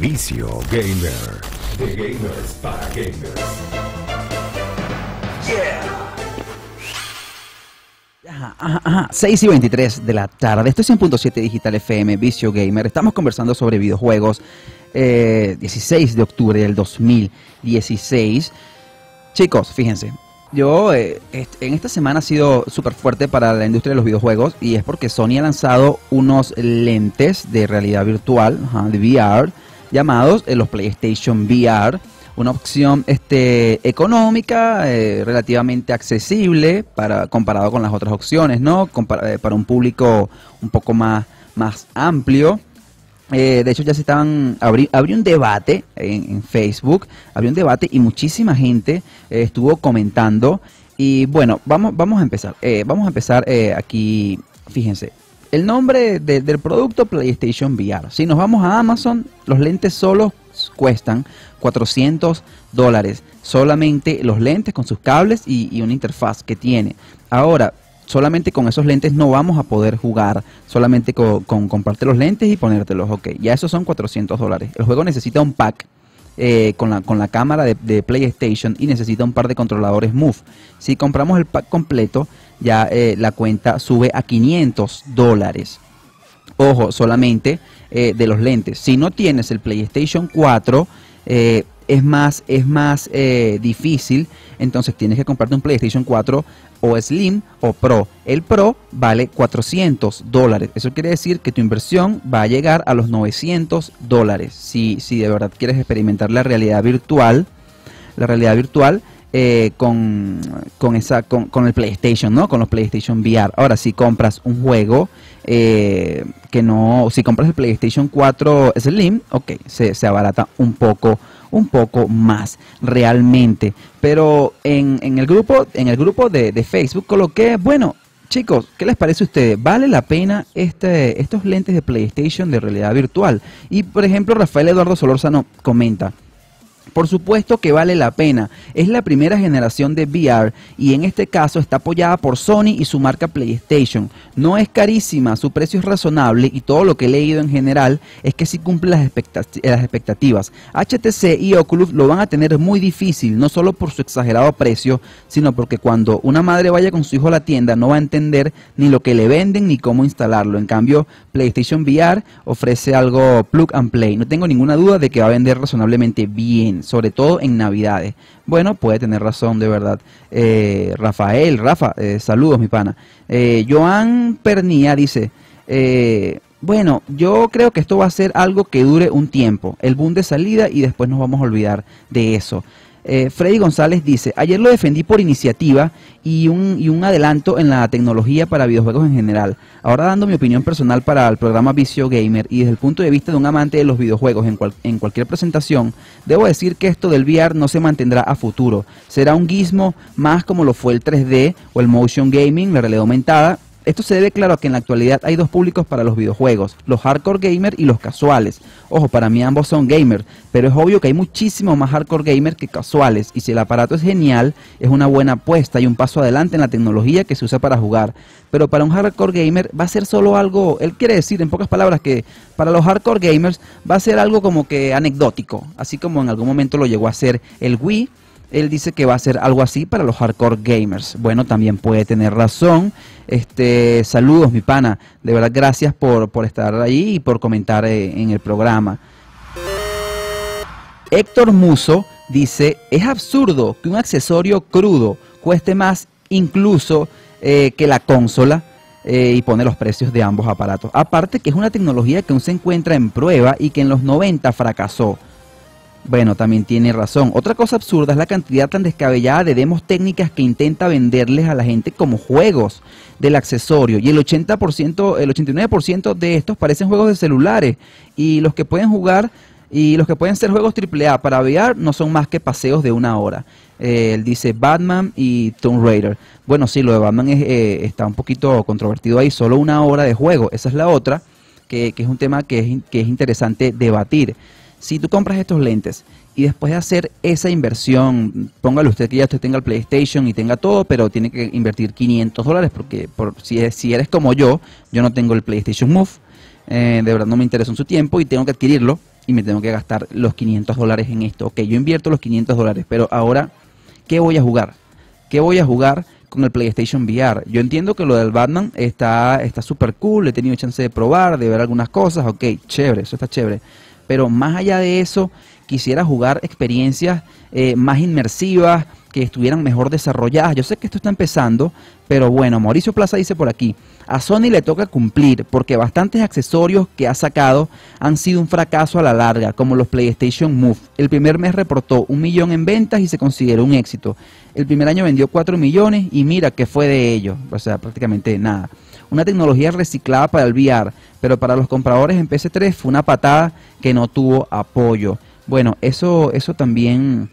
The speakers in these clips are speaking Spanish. Vicio Gamer. De gamers para gamers. Yeah. 6 y 23 de la tarde. Esto es 100.7 Digital FM, Vicio Gamer. Estamos conversando sobre videojuegos. 16 de octubre del 2016. Chicos, fíjense. Yo en esta semana ha sido súper fuerte para la industria de los videojuegos, y es porque Sony ha lanzado unos lentes de realidad virtual, de VR, llamados los PlayStation VR. Una opción económica, relativamente accesible comparado con las otras opciones, ¿no? Para un público un poco más amplio. De hecho, ya se estaban... Abrió un debate en Facebook, abrió un debate y muchísima gente estuvo comentando. Y bueno, vamos a empezar. Aquí, fíjense. El nombre del producto, PlayStation VR. Si nos vamos a Amazon, los lentes solos cuestan $400. Solamente los lentes con sus cables y una interfaz que tiene. Ahora, solamente con esos lentes no vamos a poder jugar. Solamente con comprarte los lentes y ponértelos. Ok, ya esos son $400. El juego necesita un pack con la cámara de PlayStation, y necesita un par de controladores Move. Si compramos el pack completo, ya la cuenta sube a $500. Ojo, solamente de los lentes. Si no tienes el PlayStation 4, es más difícil. Entonces tienes que comprarte un PlayStation 4 o Slim o Pro. El Pro vale $400. Eso quiere decir que tu inversión va a llegar a los $900. Si de verdad quieres experimentar la realidad virtual con el PlayStation, ¿no? Con los PlayStation VR. Ahora, si compras un juego si compras el PlayStation 4 Slim, ok, se abarata un poco más realmente. Pero en el grupo de Facebook coloqué, bueno, chicos, ¿qué les parece a ustedes? ¿Vale la pena estos lentes de PlayStation de realidad virtual? Y por ejemplo, Rafael Eduardo Solórzano comenta: por supuesto que vale la pena, es la primera generación de VR y en este caso está apoyada por Sony y su marca PlayStation. No es carísima, su precio es razonable y todo lo que he leído en general es que sí cumple las expectativas. HTC y Oculus lo van a tener muy difícil, no solo por su exagerado precio, sino porque cuando una madre vaya con su hijo a la tienda no va a entender ni lo que le venden ni cómo instalarlo. En cambio, PlayStation VR ofrece algo plug and play. No tengo ninguna duda de que va a vender razonablemente bien, sobre todo en Navidades. Bueno, puede tener razón, de verdad. Rafa, saludos, mi pana. Joan Pernía dice: bueno, yo creo que esto va a ser algo que dure un tiempo, el boom de salida, y después nos vamos a olvidar de eso. Freddy González dice: ayer lo defendí por iniciativa y un adelanto en la tecnología para videojuegos en general. Ahora dando mi opinión personal para el programa Vicio Gamer y desde el punto de vista de un amante de los videojuegos en cualquier presentación, debo decir que esto del VR no se mantendrá a futuro. Será un guismo más como lo fue el 3D o el motion gaming, la realidad aumentada. Esto se debe, claro, a que en la actualidad hay dos públicos para los videojuegos: los hardcore gamers y los casuales. Ojo, para mí ambos son gamers, pero es obvio que hay muchísimo más hardcore gamers que casuales, y si el aparato es genial, es una buena apuesta y un paso adelante en la tecnología que se usa para jugar. Pero para un hardcore gamer va a ser solo algo, él quiere decir en pocas palabras que para los hardcore gamers va a ser algo como que anecdótico, así como en algún momento lo llegó a hacer el Wii. Él dice que va a ser algo así para los hardcore gamers. Bueno, también puede tener razón. Saludos, mi pana. De verdad, gracias por estar ahí y por comentar en el programa. Héctor Muso dice: es absurdo que un accesorio crudo cueste más incluso que la consola. Y pone los precios de ambos aparatos. Aparte que es una tecnología que aún se encuentra en prueba y que en los 90 fracasó. Bueno, también tiene razón. Otra cosa absurda es la cantidad tan descabellada de demos técnicas que intenta venderles a la gente como juegos del accesorio. Y el 89% de estos parecen juegos de celulares. Y los que pueden jugar y los que pueden ser juegos AAA para VR no son más que paseos de una hora. Él dice Batman y Tomb Raider. Bueno, sí, lo de Batman está un poquito controvertido ahí. Solo una hora de juego. Esa es la otra, que es un tema que es interesante debatir. Si tú compras estos lentes y después de hacer esa inversión, póngale usted que ya usted tenga el PlayStation y tenga todo, pero tiene que invertir $500 porque si eres como yo no tengo el PlayStation Move, de verdad no me interesó en su tiempo y tengo que adquirirlo. y me tengo que gastar los $500 en esto. Ok, yo invierto los $500, pero ahora, ¿qué voy a jugar? ¿Qué voy a jugar con el PlayStation VR? Yo entiendo que lo del Batman está súper cool, he tenido chance de probar, de ver algunas cosas, ok, chévere, eso está chévere. Pero más allá de eso, quisiera jugar experiencias más inmersivas, que estuvieran mejor desarrolladas. Yo sé que esto está empezando, pero bueno, Mauricio Plaza dice por aquí, a Sony le toca cumplir, porque bastantes accesorios que ha sacado han sido un fracaso a la larga, como los PlayStation Move. El primer mes reportó 1 millón en ventas y se consideró un éxito. El primer año vendió 4 millones y mira qué fue de ello, o sea, prácticamente nada. Una tecnología reciclada para el VR, pero para los compradores en PS3 fue una patada que no tuvo apoyo. Bueno, eso también...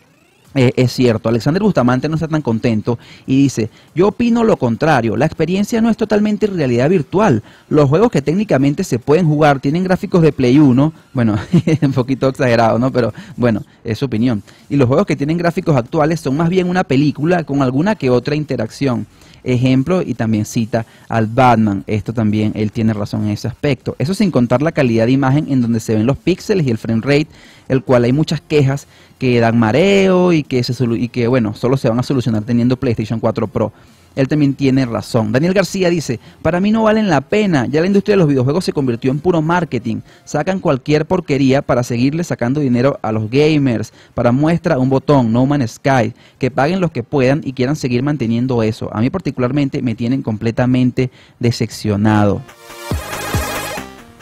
es cierto. Alexander Bustamante no está tan contento y dice, yo opino lo contrario, la experiencia no es totalmente realidad virtual, los juegos que técnicamente se pueden jugar tienen gráficos de Play 1, bueno, un poquito exagerado, ¿no? Pero bueno, es su opinión, y los juegos que tienen gráficos actuales son más bien una película con alguna que otra interacción. Ejemplo, y también cita al Batman. Esto también, él tiene razón en ese aspecto. Eso sin contar la calidad de imagen en donde se ven los píxeles y el frame rate, el cual hay muchas quejas que dan mareo y que bueno, solo se van a solucionar teniendo PlayStation 4 Pro. Él también tiene razón. Daniel García dice, para mí no valen la pena, ya la industria de los videojuegos se convirtió en puro marketing, sacan cualquier porquería para seguirle sacando dinero a los gamers, para muestra un botón, No Man's Sky, que paguen los que puedan y quieran seguir manteniendo eso. A mí particularmente me tienen completamente decepcionado.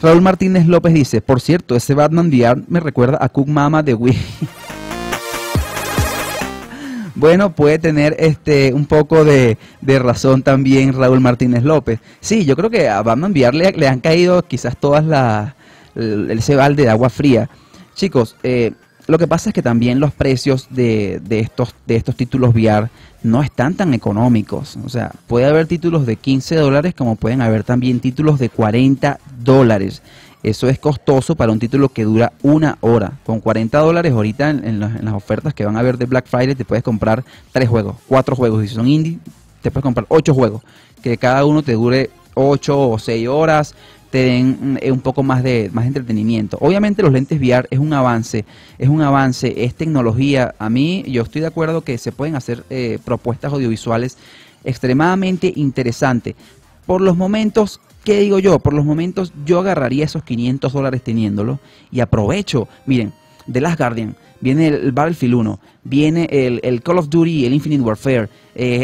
Raúl Martínez López dice, por cierto, ese Batman VR me recuerda a Cook Mama de Wii. Bueno, puede tener un poco de razón también Raúl Martínez López. Sí, yo creo que a Batman VR le han caído quizás todas ese balde de agua fría. Chicos, lo que pasa es que también los precios de estos títulos VR no están tan económicos. O sea, puede haber títulos de $15 como pueden haber también títulos de $40. Eso es costoso para un título que dura 1 hora. Con $40 ahorita en las ofertas que van a haber de Black Friday te puedes comprar 3 juegos, 4 juegos. Y si son indie, te puedes comprar 8 juegos. Que cada uno te dure 8 o 6 horas, te den un poco más de entretenimiento. Obviamente los lentes VR es un avance, es tecnología. A mí, yo estoy de acuerdo que se pueden hacer propuestas audiovisuales extremadamente interesantes. Por los momentos... ¿Qué digo yo? Por los momentos yo agarraría esos $500 teniéndolo y aprovecho. Miren, The Last Guardian, viene el Battlefield 1, viene el Call of Duty, el Infinite Warfare.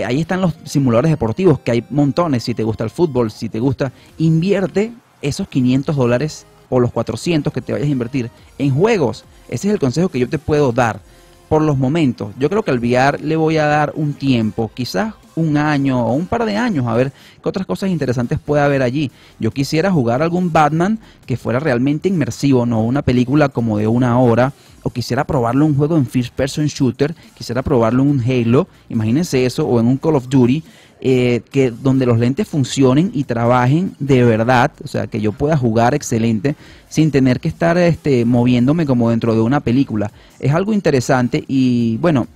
Ahí están los simuladores deportivos, que hay montones. Si te gusta el fútbol, si te gusta, invierte esos $500 o los 400 que te vayas a invertir en juegos. Ese es el consejo que yo te puedo dar por los momentos. Yo creo que al VR le voy a dar un tiempo, quizás un año o un par de años, a ver qué otras cosas interesantes puede haber allí. Yo quisiera jugar algún Batman que fuera realmente inmersivo, no una película como de 1 hora, o quisiera probarlo en un juego en first person shooter, quisiera probarlo en un Halo, imagínense eso, o en un Call of Duty, que donde los lentes funcionen y trabajen de verdad, o sea, que yo pueda jugar excelente sin tener que estar moviéndome como dentro de una película. Es algo interesante y bueno,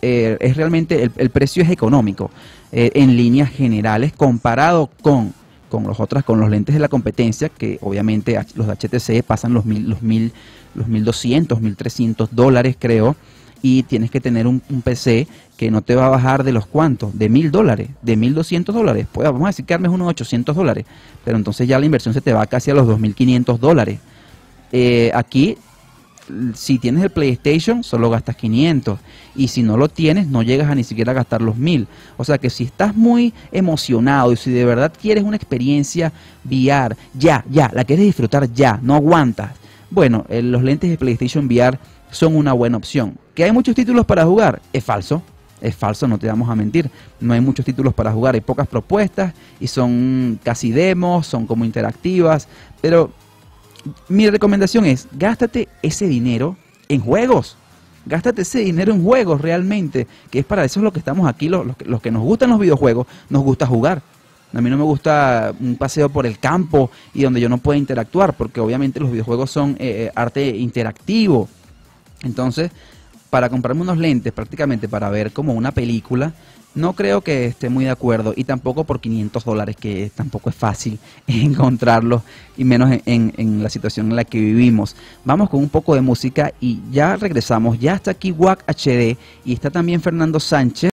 es realmente el precio es económico en líneas generales comparado con los lentes de la competencia, que obviamente los de HTC pasan los $1,200, $1,300 creo, y tienes que tener un PC que no te va a bajar de los cuantos, de $1,000, de $1,200, pues vamos a decir que armes unos $800, pero entonces ya la inversión se te va casi a los $2,500. Aquí si tienes el PlayStation solo gastas 500, y si no lo tienes no llegas a ni siquiera a gastar los 1000. O sea que si estás muy emocionado y si de verdad quieres una experiencia VR, ya, la quieres disfrutar ya, no aguantas, bueno, los lentes de PlayStation VR son una buena opción. ¿Que hay muchos títulos para jugar? Es falso, no te vamos a mentir, no hay muchos títulos para jugar, hay pocas propuestas y son casi demos, son como interactivas, pero... mi recomendación es, gástate ese dinero en juegos. Gástate ese dinero en juegos realmente, que es para eso es lo que estamos aquí, los que nos gustan los videojuegos, nos gusta jugar. A mí no me gusta un paseo por el campo y donde yo no pueda interactuar, porque obviamente los videojuegos son arte interactivo. Entonces, para comprarme unos lentes prácticamente para ver como una película, no creo que esté muy de acuerdo, y tampoco por $500, que tampoco es fácil encontrarlos, y menos en la situación en la que vivimos. Vamos con un poco de música y ya regresamos. Ya está aquí WAC HD y está también Fernando Sánchez.